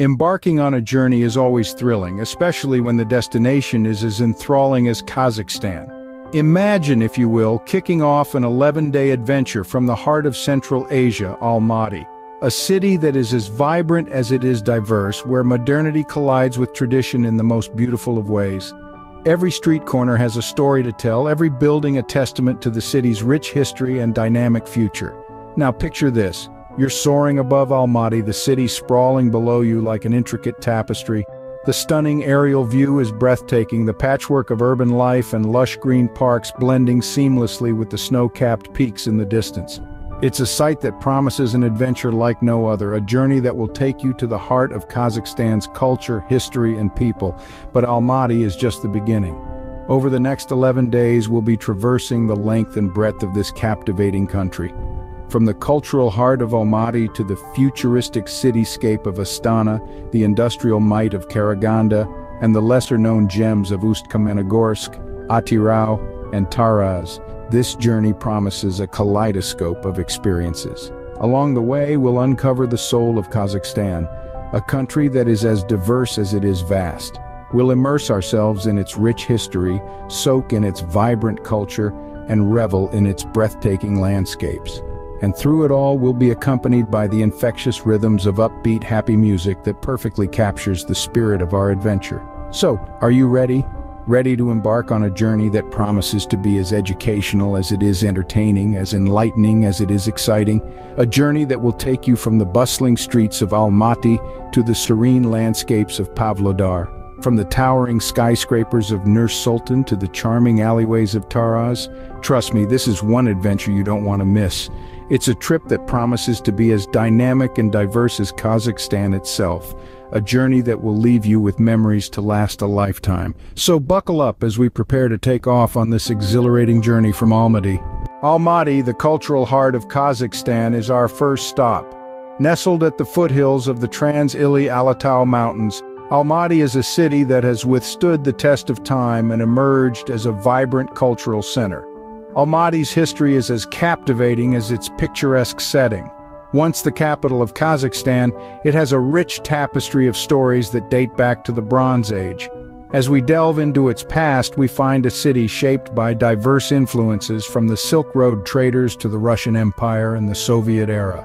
Embarking on a journey is always thrilling, especially when the destination is as enthralling as Kazakhstan. Imagine, if you will, kicking off an 11-day adventure from the heart of Central Asia, Almaty, a city that is as vibrant as it is diverse, where modernity collides with tradition in the most beautiful of ways. Every street corner has a story to tell, every building a testament to the city's rich history and dynamic future. Now picture this. You're soaring above Almaty, the city sprawling below you like an intricate tapestry. The stunning aerial view is breathtaking, the patchwork of urban life and lush green parks blending seamlessly with the snow-capped peaks in the distance. It's a sight that promises an adventure like no other, a journey that will take you to the heart of Kazakhstan's culture, history, and people. But Almaty is just the beginning. Over the next 11 days, we'll be traversing the length and breadth of this captivating country. From the cultural heart of Almaty to the futuristic cityscape of Astana, the industrial might of Karaganda, and the lesser-known gems of Ust-Kamenogorsk, Atyrau, and Taraz, this journey promises a kaleidoscope of experiences. Along the way, we'll uncover the soul of Kazakhstan, a country that is as diverse as it is vast. We'll immerse ourselves in its rich history, soak in its vibrant culture, and revel in its breathtaking landscapes. And through it all, we'll be accompanied by the infectious rhythms of upbeat, happy music that perfectly captures the spirit of our adventure. So, are you ready? Ready to embark on a journey that promises to be as educational as it is entertaining, as enlightening as it is exciting? A journey that will take you from the bustling streets of Almaty to the serene landscapes of Pavlodar, from the towering skyscrapers of Nur-Sultan to the charming alleyways of Taraz. Trust me, this is one adventure you don't want to miss. It's a trip that promises to be as dynamic and diverse as Kazakhstan itself, a journey that will leave you with memories to last a lifetime. So buckle up as we prepare to take off on this exhilarating journey from Almaty. Almaty, the cultural heart of Kazakhstan, is our first stop. Nestled at the foothills of the Trans-Ili Alatau mountains, Almaty is a city that has withstood the test of time and emerged as a vibrant cultural center. Almaty's history is as captivating as its picturesque setting. Once the capital of Kazakhstan, it has a rich tapestry of stories that date back to the Bronze Age. As we delve into its past, we find a city shaped by diverse influences, from the Silk Road traders to the Russian Empire and the Soviet era.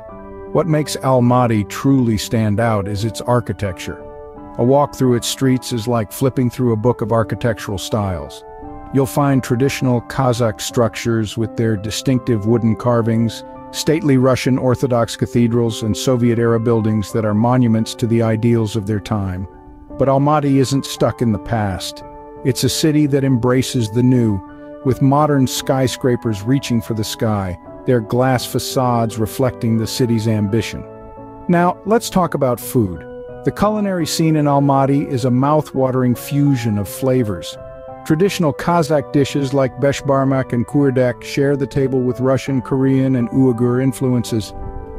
What makes Almaty truly stand out is its architecture. A walk through its streets is like flipping through a book of architectural styles. You'll find traditional Kazakh structures with their distinctive wooden carvings, stately Russian Orthodox cathedrals, and Soviet-era buildings that are monuments to the ideals of their time. But Almaty isn't stuck in the past. It's a city that embraces the new, with modern skyscrapers reaching for the sky, their glass facades reflecting the city's ambition. Now, let's talk about food. The culinary scene in Almaty is a mouth-watering fusion of flavors. Traditional Kazakh dishes like beshbarmak and kuyrdak share the table with Russian, Korean, and Uyghur influences.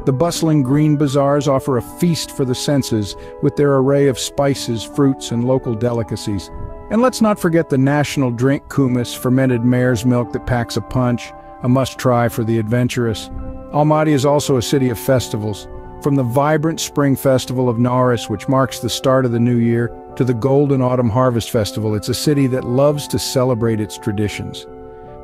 The bustling green bazaars offer a feast for the senses, with their array of spices, fruits, and local delicacies. And let's not forget the national drink kumis, fermented mare's milk that packs a punch, a must-try for the adventurous. Almaty is also a city of festivals. From the vibrant spring festival of Nauryz, which marks the start of the new year, to the golden autumn harvest festival, it's a city that loves to celebrate its traditions.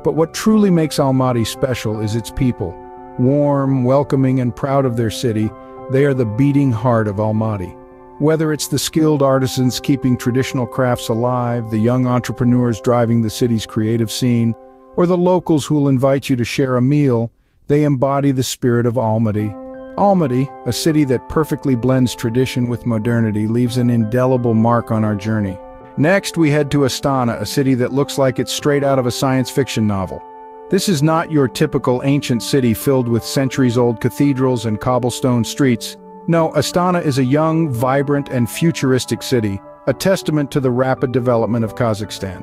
But what truly makes Almaty special is its people. Warm, welcoming, and proud of their city, they are the beating heart of Almaty. Whether it's the skilled artisans keeping traditional crafts alive, the young entrepreneurs driving the city's creative scene, or the locals who'll invite you to share a meal, they embody the spirit of Almaty. Almaty, a city that perfectly blends tradition with modernity, leaves an indelible mark on our journey. Next, we head to Astana, a city that looks like it's straight out of a science fiction novel. This is not your typical ancient city filled with centuries-old cathedrals and cobblestone streets. No, Astana is a young, vibrant, and futuristic city, a testament to the rapid development of Kazakhstan.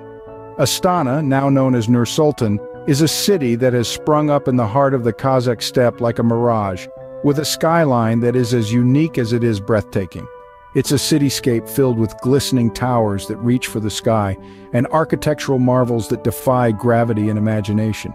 Astana, now known as Nur-Sultan, is a city that has sprung up in the heart of the Kazakh steppe like a mirage, with a skyline that is as unique as it is breathtaking. It's a cityscape filled with glistening towers that reach for the sky, and architectural marvels that defy gravity and imagination.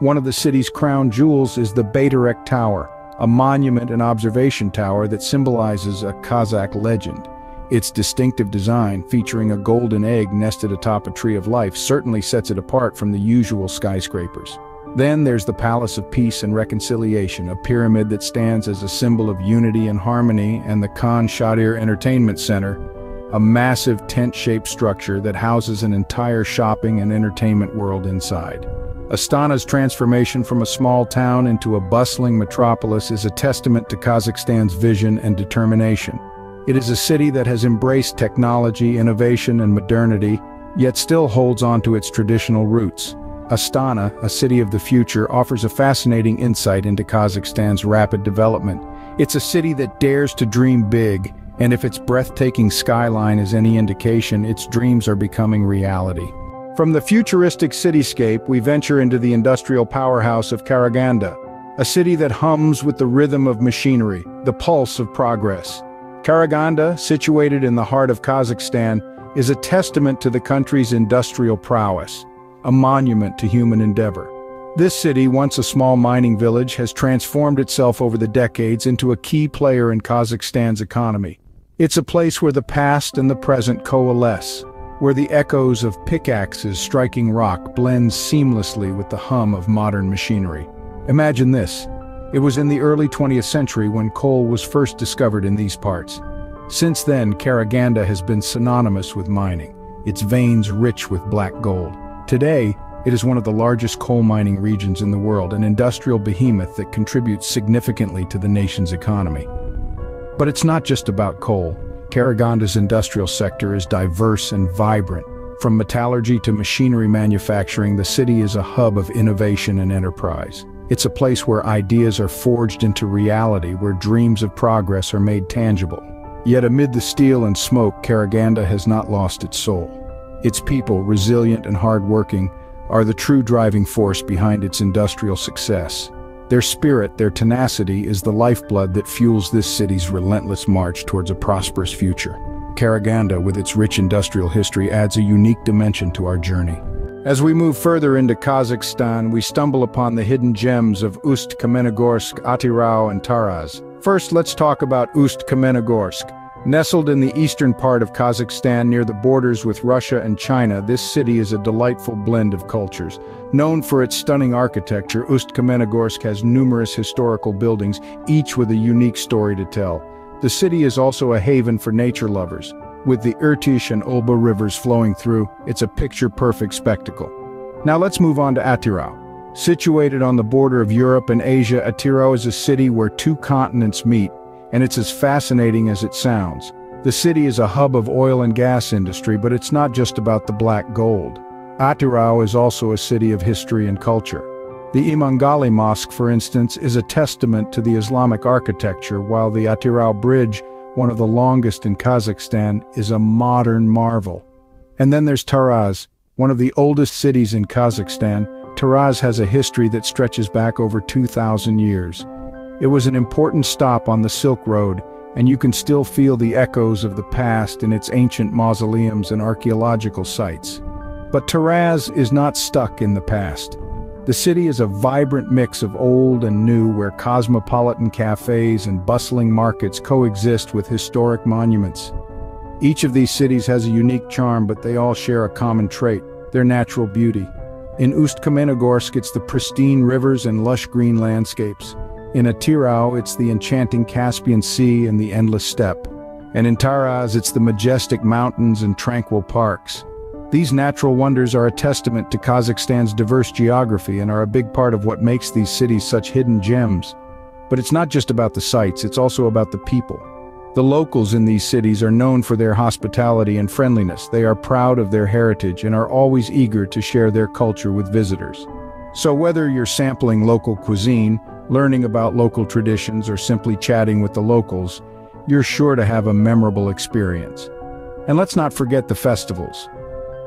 One of the city's crown jewels is the Baiterek Tower, a monument and observation tower that symbolizes a Kazakh legend. Its distinctive design, featuring a golden egg nested atop a tree of life, certainly sets it apart from the usual skyscrapers. Then there's the Palace of Peace and Reconciliation, a pyramid that stands as a symbol of unity and harmony, and the Khan Shatyr Entertainment Center, a massive tent-shaped structure that houses an entire shopping and entertainment world inside. Astana's transformation from a small town into a bustling metropolis is a testament to Kazakhstan's vision and determination. It is a city that has embraced technology, innovation, and modernity, yet still holds on to its traditional roots. Astana, a city of the future, offers a fascinating insight into Kazakhstan's rapid development. It's a city that dares to dream big, and if its breathtaking skyline is any indication, its dreams are becoming reality. From the futuristic cityscape, we venture into the industrial powerhouse of Karaganda, a city that hums with the rhythm of machinery, the pulse of progress. Karaganda, situated in the heart of Kazakhstan, is a testament to the country's industrial prowess, a monument to human endeavor. This city, once a small mining village, has transformed itself over the decades into a key player in Kazakhstan's economy. It's a place where the past and the present coalesce, where the echoes of pickaxes striking rock blend seamlessly with the hum of modern machinery. Imagine this. It was in the early 20th century when coal was first discovered in these parts. Since then, Karaganda has been synonymous with mining, its veins rich with black gold. Today, it is one of the largest coal mining regions in the world, an industrial behemoth that contributes significantly to the nation's economy. But it's not just about coal. Karaganda's industrial sector is diverse and vibrant. From metallurgy to machinery manufacturing, the city is a hub of innovation and enterprise. It's a place where ideas are forged into reality, where dreams of progress are made tangible. Yet amid the steel and smoke, Karaganda has not lost its soul. Its people, resilient and hardworking, are the true driving force behind its industrial success. Their spirit, their tenacity, is the lifeblood that fuels this city's relentless march towards a prosperous future. Karaganda, with its rich industrial history, adds a unique dimension to our journey. As we move further into Kazakhstan, we stumble upon the hidden gems of Ust-Kamenogorsk, Atyrau, and Taraz. First, let's talk about Ust-Kamenogorsk. Nestled in the eastern part of Kazakhstan near the borders with Russia and China, this city is a delightful blend of cultures. Known for its stunning architecture, Ust-Kamenogorsk has numerous historical buildings, each with a unique story to tell. The city is also a haven for nature lovers. With the Irtysh and Ulba rivers flowing through, it's a picture-perfect spectacle. Now let's move on to Atyrau. Situated on the border of Europe and Asia, Atyrau is a city where two continents meet, and it's as fascinating as it sounds. The city is a hub of oil and gas industry, but it's not just about the black gold. Atyrau is also a city of history and culture. The Imangali Mosque, for instance, is a testament to the Islamic architecture, while the Atyrau Bridge, one of the longest in Kazakhstan, is a modern marvel. And then there's Taraz, one of the oldest cities in Kazakhstan. Taraz has a history that stretches back over 2,000 years. It was an important stop on the Silk Road, and you can still feel the echoes of the past in its ancient mausoleums and archaeological sites. But Taraz is not stuck in the past. The city is a vibrant mix of old and new, where cosmopolitan cafes and bustling markets coexist with historic monuments. Each of these cities has a unique charm, but they all share a common trait: their natural beauty. In Ust-Kamenogorsk, it's the pristine rivers and lush green landscapes. In Atyrau, it's the enchanting Caspian Sea and the endless steppe. And in Taraz, it's the majestic mountains and tranquil parks. These natural wonders are a testament to Kazakhstan's diverse geography and are a big part of what makes these cities such hidden gems. But it's not just about the sights, it's also about the people. The locals in these cities are known for their hospitality and friendliness. They are proud of their heritage and are always eager to share their culture with visitors. So whether you're sampling local cuisine, learning about local traditions, or simply chatting with the locals, you're sure to have a memorable experience. And let's not forget the festivals.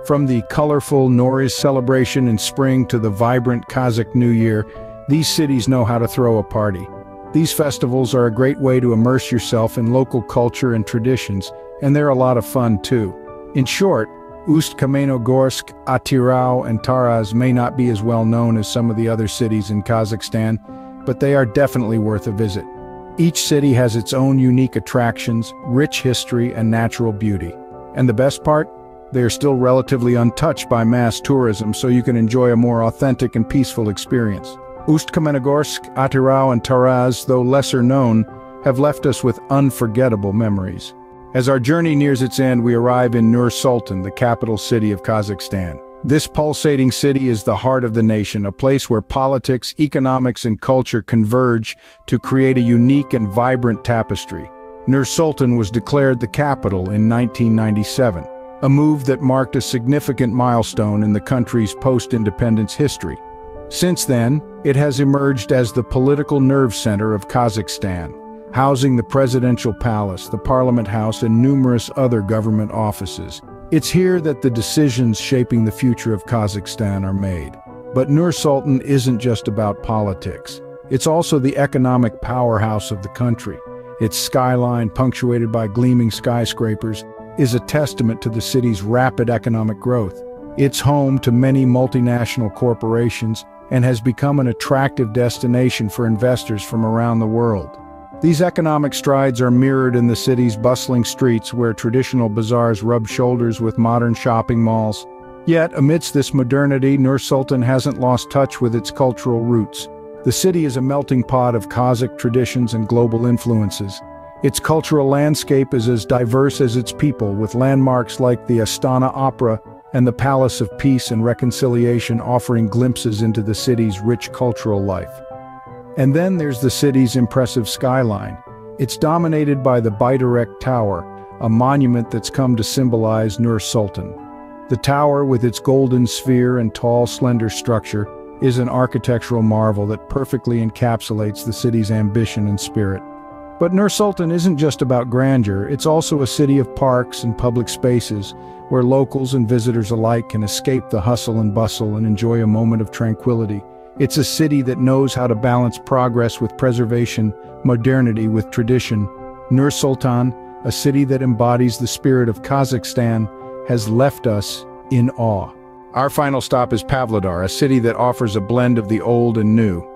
From the colorful Nauryz celebration in spring to the vibrant Kazakh New Year, these cities know how to throw a party. These festivals are a great way to immerse yourself in local culture and traditions, and they're a lot of fun too. In short, Ust-Kamenogorsk, Atyrau, and Taraz may not be as well known as some of the other cities in Kazakhstan, but they are definitely worth a visit. Each city has its own unique attractions, rich history, and natural beauty. And the best part? They are still relatively untouched by mass tourism, so you can enjoy a more authentic and peaceful experience. Ust-Kamenogorsk, Atyrau, and Taraz, though lesser known, have left us with unforgettable memories. As our journey nears its end, we arrive in Nur-Sultan, the capital city of Kazakhstan. This pulsating city is the heart of the nation, a place where politics, economics, and culture converge to create a unique and vibrant tapestry. Nur-Sultan was declared the capital in 1997, a move that marked a significant milestone in the country's post-independence history. Since then, it has emerged as the political nerve center of Kazakhstan, housing the presidential palace, the parliament house, and numerous other government offices. It's here that the decisions shaping the future of Kazakhstan are made. But Nur-Sultan isn't just about politics. It's also the economic powerhouse of the country. Its skyline, punctuated by gleaming skyscrapers, is a testament to the city's rapid economic growth. It's home to many multinational corporations and has become an attractive destination for investors from around the world. These economic strides are mirrored in the city's bustling streets, where traditional bazaars rub shoulders with modern shopping malls. Yet, amidst this modernity, Nur-Sultan hasn't lost touch with its cultural roots. The city is a melting pot of Kazakh traditions and global influences. Its cultural landscape is as diverse as its people, with landmarks like the Astana Opera and the Palace of Peace and Reconciliation offering glimpses into the city's rich cultural life. And then there's the city's impressive skyline. It's dominated by the Baiterek Tower, a monument that's come to symbolize Nur-Sultan. The tower, with its golden sphere and tall, slender structure, is an architectural marvel that perfectly encapsulates the city's ambition and spirit. But Nur-Sultan isn't just about grandeur. It's also a city of parks and public spaces where locals and visitors alike can escape the hustle and bustle and enjoy a moment of tranquility. It's a city that knows how to balance progress with preservation, modernity with tradition. Nur-Sultan, a city that embodies the spirit of Kazakhstan, has left us in awe. Our final stop is Pavlodar, a city that offers a blend of the old and new.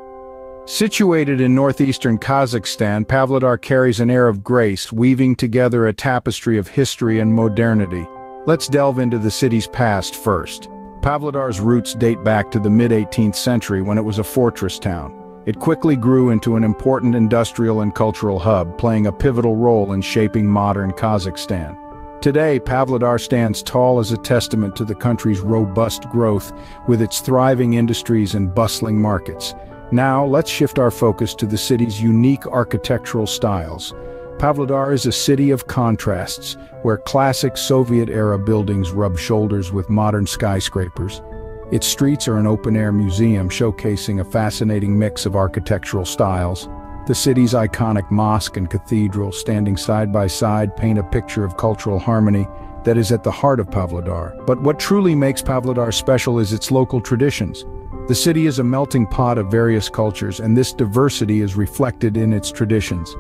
Situated in northeastern Kazakhstan, Pavlodar carries an air of grace, weaving together a tapestry of history and modernity. Let's delve into the city's past first. Pavlodar's roots date back to the mid-18th century, when it was a fortress town. It quickly grew into an important industrial and cultural hub, playing a pivotal role in shaping modern Kazakhstan. Today, Pavlodar stands tall as a testament to the country's robust growth, with its thriving industries and bustling markets. Now, let's shift our focus to the city's unique architectural styles. Pavlodar is a city of contrasts, where classic Soviet-era buildings rub shoulders with modern skyscrapers. Its streets are an open-air museum showcasing a fascinating mix of architectural styles. The city's iconic mosque and cathedral, standing side by side, paint a picture of cultural harmony that is at the heart of Pavlodar. But what truly makes Pavlodar special is its local traditions. The city is a melting pot of various cultures, and this diversity is reflected in its traditions.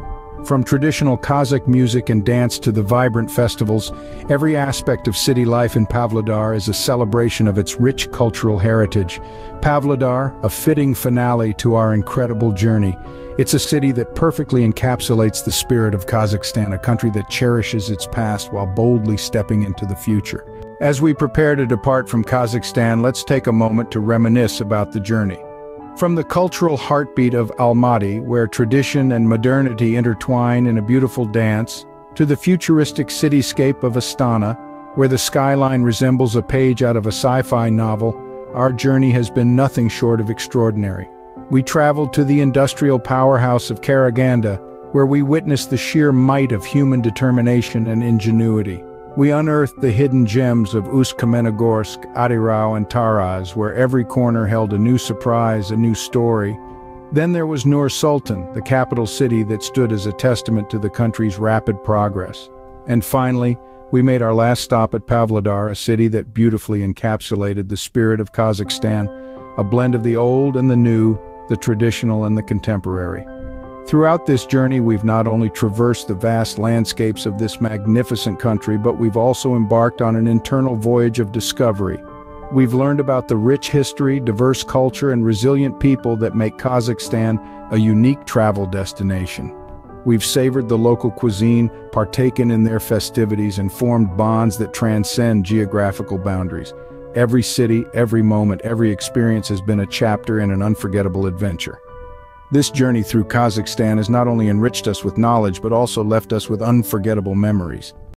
From traditional Kazakh music and dance to the vibrant festivals, every aspect of city life in Pavlodar is a celebration of its rich cultural heritage. Pavlodar, a fitting finale to our incredible journey. It's a city that perfectly encapsulates the spirit of Kazakhstan, a country that cherishes its past while boldly stepping into the future. As we prepare to depart from Kazakhstan, let's take a moment to reminisce about the journey. From the cultural heartbeat of Almaty, where tradition and modernity intertwine in a beautiful dance, to the futuristic cityscape of Astana, where the skyline resembles a page out of a sci-fi novel, our journey has been nothing short of extraordinary. We traveled to the industrial powerhouse of Karaganda, where we witnessed the sheer might of human determination and ingenuity. We unearthed the hidden gems of Ust-Kamenogorsk, Atyrau, and Taraz, where every corner held a new surprise, a new story. Then there was Nur-Sultan, the capital city that stood as a testament to the country's rapid progress. And finally, we made our last stop at Pavlodar, a city that beautifully encapsulated the spirit of Kazakhstan, a blend of the old and the new, the traditional and the contemporary. Throughout this journey, we've not only traversed the vast landscapes of this magnificent country, but we've also embarked on an internal voyage of discovery. We've learned about the rich history, diverse culture, and resilient people that make Kazakhstan a unique travel destination. We've savored the local cuisine, partaken in their festivities, and formed bonds that transcend geographical boundaries. Every city, every moment, every experience has been a chapter in an unforgettable adventure. This journey through Kazakhstan has not only enriched us with knowledge, but also left us with unforgettable memories.